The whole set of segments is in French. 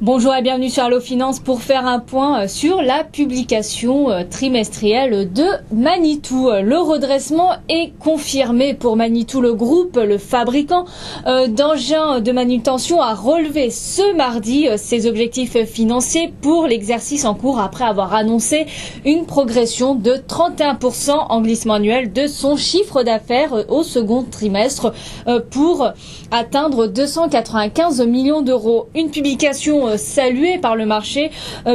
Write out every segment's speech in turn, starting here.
Bonjour et bienvenue sur Allofinance pour faire un point sur la publication trimestrielle de Manitou. Le redressement est confirmé pour Manitou. Le groupe, le fabricant d'engins de manutention, a relevé ce mardi ses objectifs financiers pour l'exercice en cours après avoir annoncé une progression de 31% en glissement annuel de son chiffre d'affaires au second trimestre pour atteindre 295 millions d'euros. Une publication salué par le marché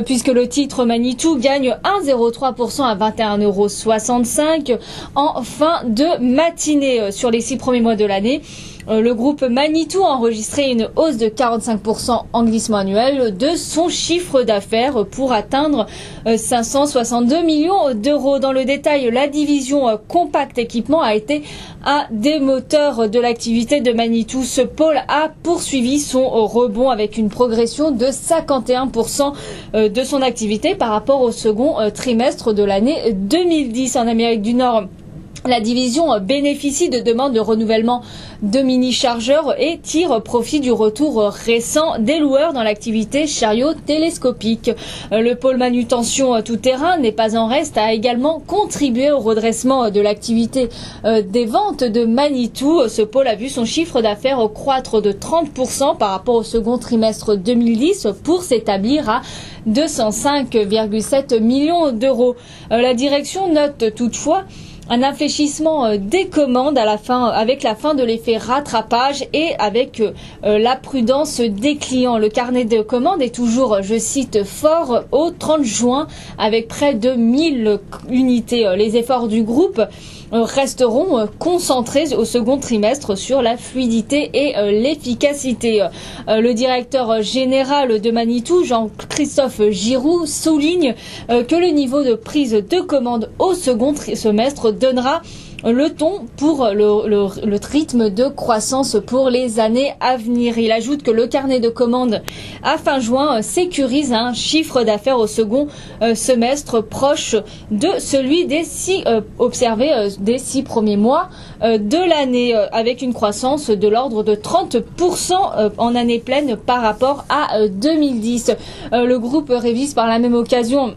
puisque le titre Manitou gagne 1,03% à 21,65 € en fin de matinée. Sur les 6 premiers mois de l'année, le groupe Manitou a enregistré une hausse de 45% en glissement annuel de son chiffre d'affaires pour atteindre 562 millions d'euros. Dans le détail, la division Compact Equipment a été un des moteurs de l'activité de Manitou. Ce pôle a poursuivi son rebond avec une progression de 51% de son activité par rapport au second trimestre de l'année 2010. En Amérique du Nord, la division bénéficie de demandes de renouvellement de mini-chargeurs et tire profit du retour récent des loueurs dans l'activité chariot télescopique. Le pôle manutention tout-terrain n'est pas en reste, a également contribué au redressement de l'activité des ventes de Manitou. Ce pôle a vu son chiffre d'affaires croître de 30% par rapport au second trimestre 2010 pour s'établir à 205,7 millions d'euros. La direction note toutefois un infléchissement des commandes à la fin, avec la fin de l'effet rattrapage et avec la prudence des clients. Le carnet de commandes est toujours, je cite, fort au 30 juin avec près de 1000 unités. Les efforts du groupe resteront concentrés au second trimestre sur la fluidité et l'efficacité. Le directeur général de Manitou, Jean-Christophe Giroud, souligne que le niveau de prise de commandes au second semestre donnera le ton pour le rythme de croissance pour les années à venir. Il ajoute que le carnet de commandes à fin juin sécurise un chiffre d'affaires au second semestre proche de celui des observé des six premiers mois de l'année, avec une croissance de l'ordre de 30% en année pleine par rapport à 2010. Le groupe révise par la même occasion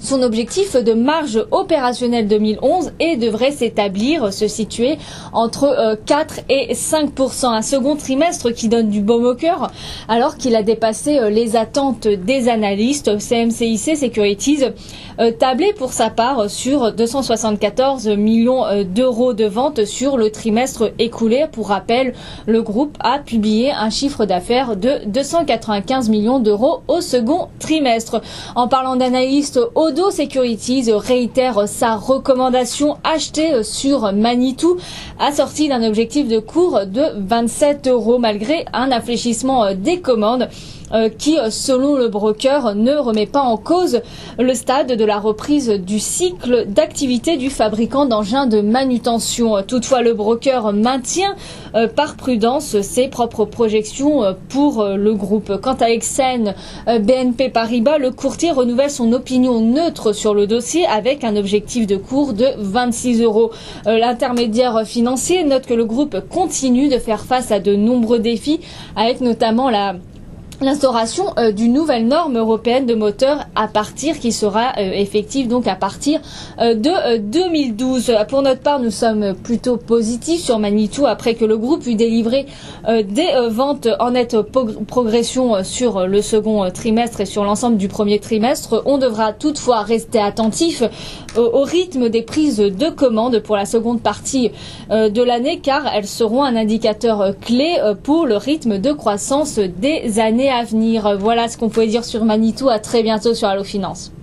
son objectif de marge opérationnelle 2011 et devrait s'établir, se situer entre 4 et 5%. Un second trimestre qui donne du baume au cœur alors qu'il a dépassé les attentes des analystes. CMCIC Securities tablait pour sa part sur 274 millions d'euros de ventes sur le trimestre écoulé. Pour rappel, le groupe a publié un chiffre d'affaires de 295 millions d'euros au second trimestre. En parlant d'analystes, Oddo Securities réitère sa recommandation achetée sur Manitou, assortie d'un objectif de cours de 27 € malgré un infléchissement des commandes qui, selon le broker, ne remet pas en cause le stade de la reprise du cycle d'activité du fabricant d'engins de manutention. Toutefois, le broker maintient par prudence ses propres projections pour le groupe. Quant à Exane BNP Paribas, le courtier renouvelle son opinion neutre sur le dossier avec un objectif de cours de 26 €. L'intermédiaire financier note que le groupe continue de faire face à de nombreux défis, avec notamment l'instauration d'une nouvelle norme européenne de moteur à partir, qui sera effective donc à partir de 2012. Pour notre part, nous sommes plutôt positifs sur Manitou après que le groupe eut délivré des ventes en nette progression sur le second trimestre et sur l'ensemble du premier trimestre. On devra toutefois rester attentif au rythme des prises de commandes pour la seconde partie de l'année, car elles seront un indicateur clé pour le rythme de croissance des années à venir. Voilà ce qu'on pouvait dire sur Manitou. À très bientôt sur Allofinance.